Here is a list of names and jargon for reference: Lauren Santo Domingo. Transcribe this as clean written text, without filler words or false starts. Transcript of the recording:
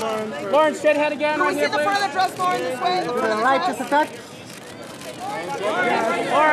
Lauren. Lauren, straight ahead again. Can we see the front of the dress, Lauren, this way? The righteous attack. All right.